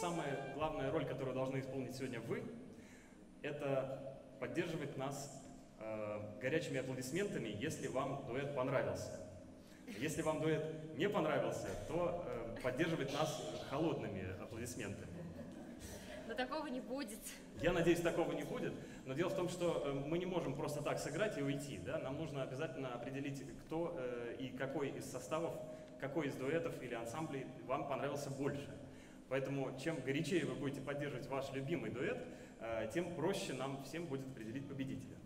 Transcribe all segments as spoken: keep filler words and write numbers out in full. самая главная роль, которую должны исполнить сегодня вы, это поддерживать нас э, горячими аплодисментами, если вам дуэт понравился. Если вам дуэт не понравился, то э, поддерживать нас холодными аплодисментами. Но такого не будет. Я надеюсь, такого не будет. Но дело в том, что мы не можем просто так сыграть и уйти. Да? Нам нужно обязательно определить, кто э, и какой из составов, какой из дуэтов или ансамблей вам понравился больше. Поэтому чем горячее вы будете поддерживать ваш любимый дуэт, э, тем проще нам всем будет определить победителя.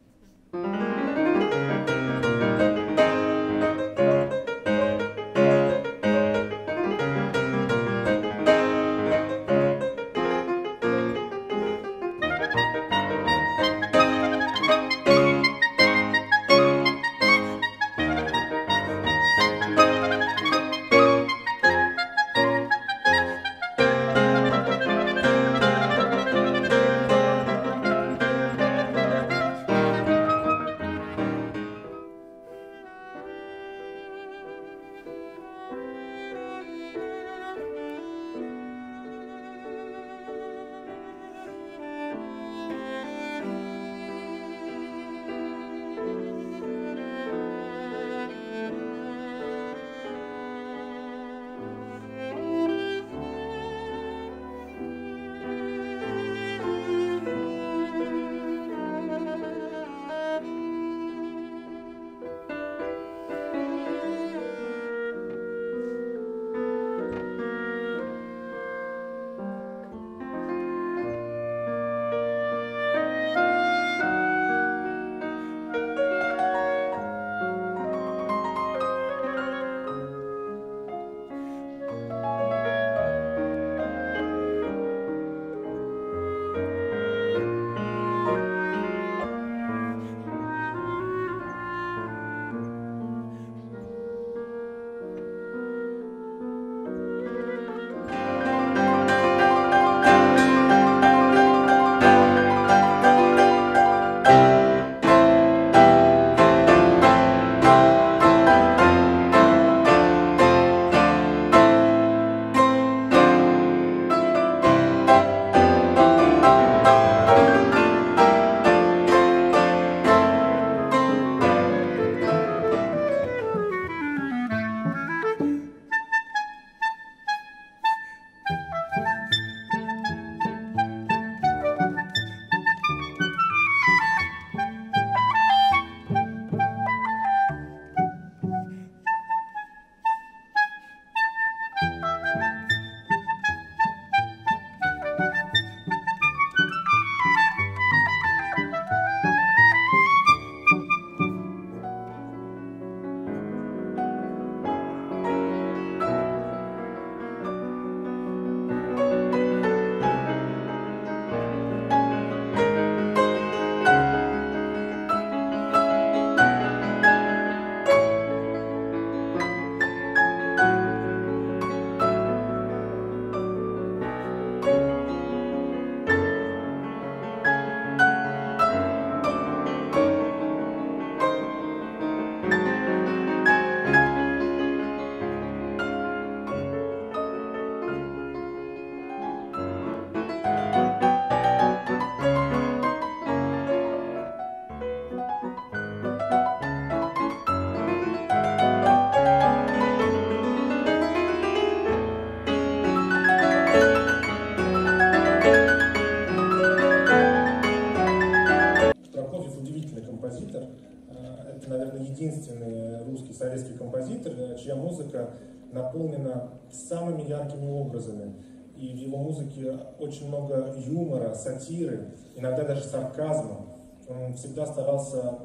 Советский композитор, чья музыка наполнена самыми яркими образами. И в его музыке очень много юмора, сатиры, иногда даже сарказма. Он всегда старался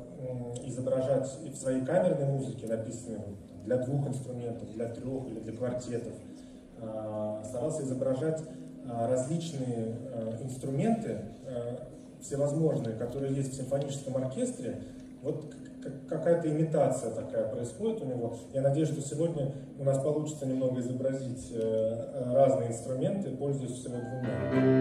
изображать и в своей камерной музыке, написанной для двух инструментов, для трех или для квартетов, старался изображать различные инструменты, всевозможные, которые есть в симфоническом оркестре. Вот какая-то имитация такая происходит у него. Я надеюсь, что сегодня у нас получится немного изобразить разные инструменты, пользуясь всего двумя.